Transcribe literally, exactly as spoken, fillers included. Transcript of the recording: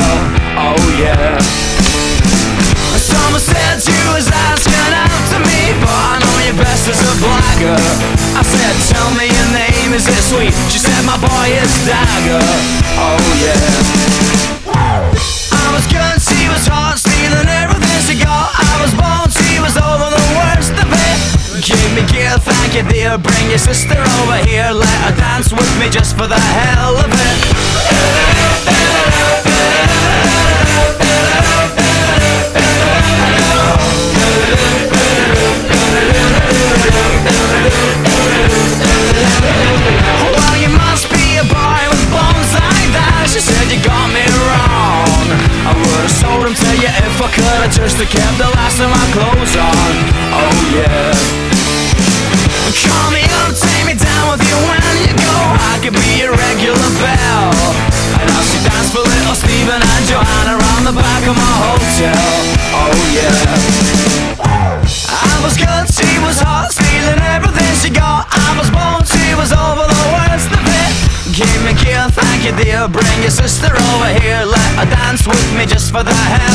yeah, oh yeah. Someone said you was asking out to me, but I know you best as a blagger. I said, tell me your name, is it sweet? She said, my boy is Dagger, oh yeah. I was good, she was hot, stealing everything she got. I was born, she was over the worst of it. Give me gear, thank you dear, bring your sister over here. Let her dance with me just for the hell of it. Well, you must be a boy with bones like that. She said you got me wrong. I would've sold him to you if I could. I just kept the last of my clothes on, oh yeah. Call me up, take me down with you when you go. I could be your regular belle. And I'll see dance for little Stephen and Joanna around the back of my hotel, oh yeah. I was good, she was hot, stealing everything she got. I was born, she was over the worst of it. Give me a kill, thank you dear, bring your sister over here. Let her dance with me just for the hell